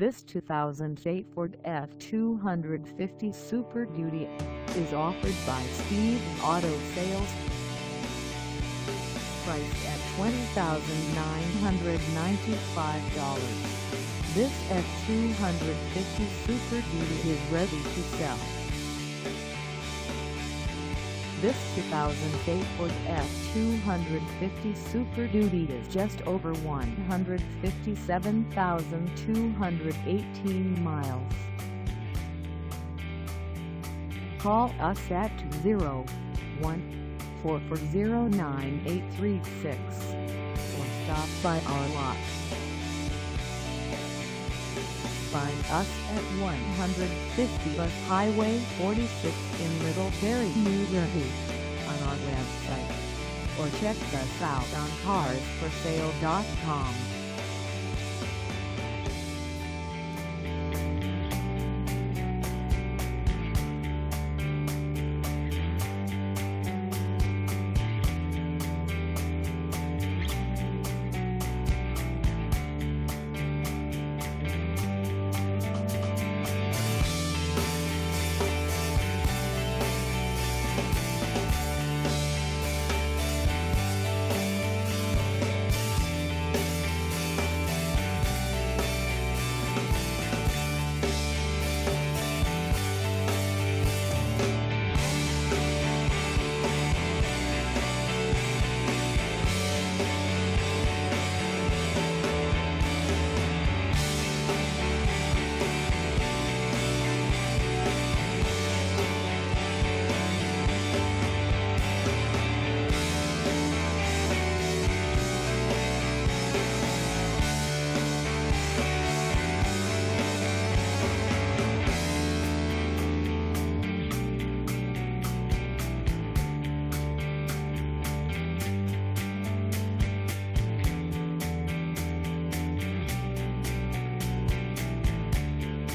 This 2008 Ford F-250 Super Duty is offered by Steves Auto Sales. Priced at $20,995, this F-250 Super Duty is ready to sell. This 2008 Ford F-250 Super Duty is just over 157,218 miles. Call us at 201-440-9836 or stop by our lot. Find us at 150 Bus Highway 46 in Little Ferry, New Jersey, on our website, or check us out on carsforsale.com.